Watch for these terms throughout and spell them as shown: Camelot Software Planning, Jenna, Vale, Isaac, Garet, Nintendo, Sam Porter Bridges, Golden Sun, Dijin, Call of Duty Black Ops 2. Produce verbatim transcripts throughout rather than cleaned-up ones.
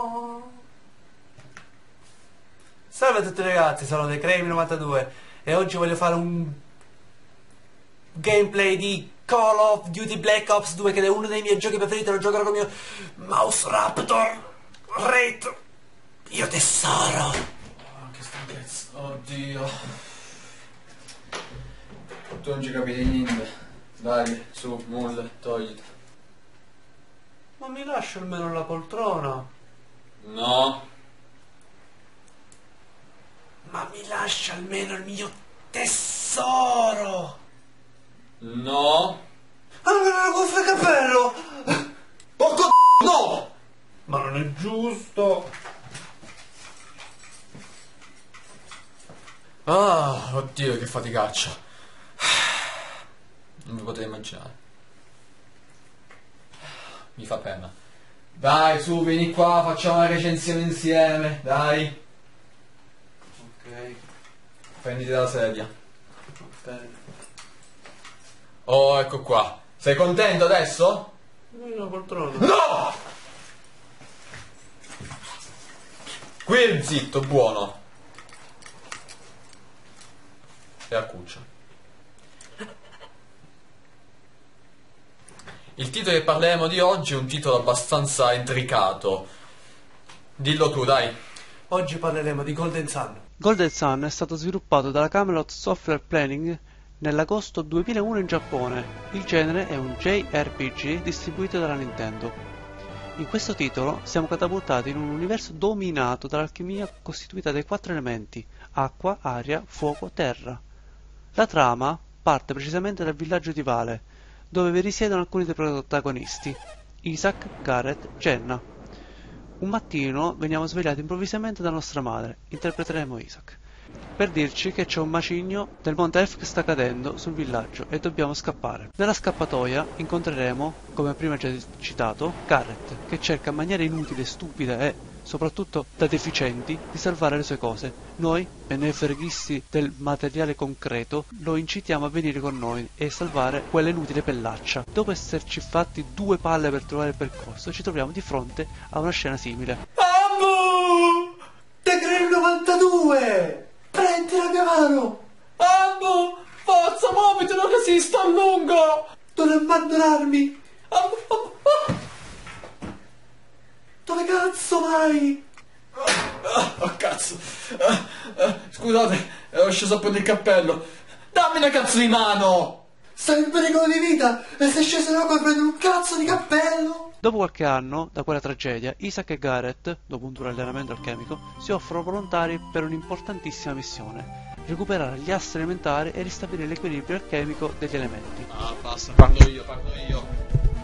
Oh. Salve a tutti ragazzi, sono The Creamy novantadue e oggi voglio fare un gameplay di Call of Duty Black Ops due, che è uno dei miei giochi preferiti. Lo giocherò con il mio mouse Raptor Rate. Io tesoro. Oh, che stanchezza, oddio. Tu non ci capite niente. Dai, su, mulla, togliti. Ma mi lascio almeno la poltrona. No. Ma mi lascia almeno il mio tesoro. No. Almeno la cuffia e cappello. Porco d***o, no. Ma non è giusto. Ah, oddio che faticaccia. Non vi potete immaginare. Mi fa pena. Dai, su, vieni qua, facciamo una recensione insieme, dai. Ok. Prenditi dalla sedia. Ok. Oh, ecco qua. Sei contento adesso? Una poltrona. No! Qui è zitto, buono. E accuccia. Il titolo che parleremo di oggi è un titolo abbastanza intricato. Dillo tu, dai. Oggi parleremo di Golden Sun. Golden Sun è stato sviluppato dalla Camelot Software Planning nell'agosto duemilauno in Giappone. Il genere è un J R P G distribuito dalla Nintendo. In questo titolo siamo catapultati in un universo dominato dall'alchimia costituita dai quattro elementi: acqua, aria, fuoco, terra. La trama parte precisamente dal villaggio di Vale, dove vi risiedono alcuni dei protagonisti, Isaac, Garet, Jenna. Un mattino veniamo svegliati improvvisamente da nostra madre, interpreteremo Isaac, per dirci che c'è un macigno del monte Elf che sta cadendo sul villaggio e dobbiamo scappare. Nella scappatoia incontreremo, come prima già citato, Garet, che cerca in maniera inutile, stupida e soprattutto da deficienti di salvare le sue cose. Noi, benefreghisti del materiale concreto, lo incitiamo a venire con noi e salvare quella inutile pellaccia. Dopo esserci fatti due palle per trovare il percorso, ci troviamo di fronte a una scena simile. Ambo! The Creamy novantadue! Prendi la mia mano! Ambo! Forza, muoviti, non che si sta a lungo! Non abbandonarmi! Ambo! Ambo! Ambo! Dove cazzo vai? Oh, oh cazzo. Uh, uh, scusate, ho sceso a prendere il cappello. Dammi una cazzo di mano! Stai in pericolo di vita e sei sceso là per prendere un cazzo di cappello! Dopo qualche anno da quella tragedia, Isaac e Garet, dopo un duro allenamento alchemico, si offrono volontari per un'importantissima missione: recuperare gli astri elementari e ristabilire l'equilibrio alchemico degli elementi. Ah, basta, parlo io, parlo io.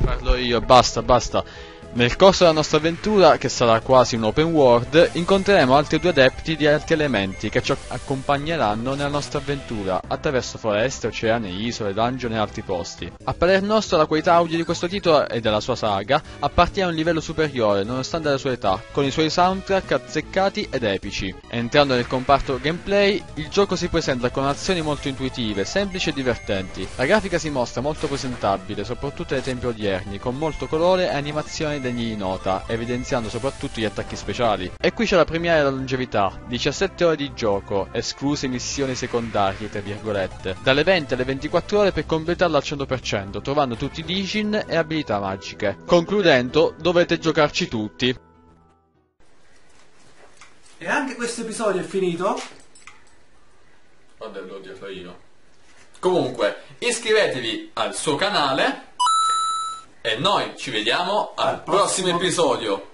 Parlo io, basta, basta. Nel corso della nostra avventura, che sarà quasi un open world, incontreremo altri due adepti di altri elementi che ci accompagneranno nella nostra avventura, attraverso foreste, oceani, isole, dungeon e altri posti. A parer nostro, la qualità audio di questo titolo e della sua saga appartiene a un livello superiore, nonostante la sua età, con i suoi soundtrack azzeccati ed epici. Entrando nel comparto gameplay, il gioco si presenta con azioni molto intuitive, semplici e divertenti. La grafica si mostra molto presentabile, soprattutto ai tempi odierni, con molto colore e animazioni degni di nota, evidenziando soprattutto gli attacchi speciali. E qui c'è da premiare la longevità: diciassette ore di gioco, escluse missioni secondarie tra virgolette, dalle venti alle ventiquattro ore per completarla al cento per cento, trovando tutti i Dijin e abilità magiche. Concludendo, dovete giocarci tutti. E anche questo episodio è finito. Guarda, l'ho dietro io. Comunque, iscrivetevi al suo canale e noi ci vediamo al prossimo episodio.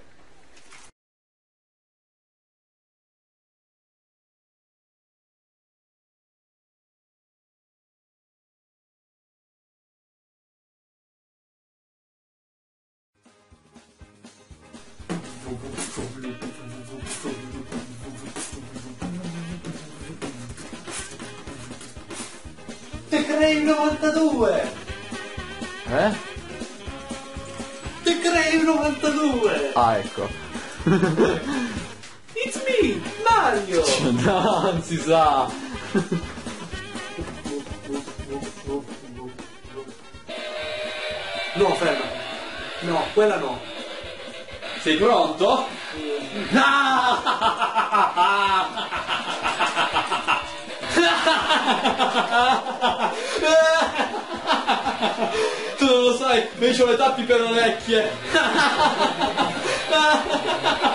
The Creamy novantadue! Eh? The Creamy novantadue! Ah, ecco. It's me, Mario! No, non si sa! No, ferma! No, quella no! Sei pronto? Tu non lo sai, ma io ho le tappe per orecchie.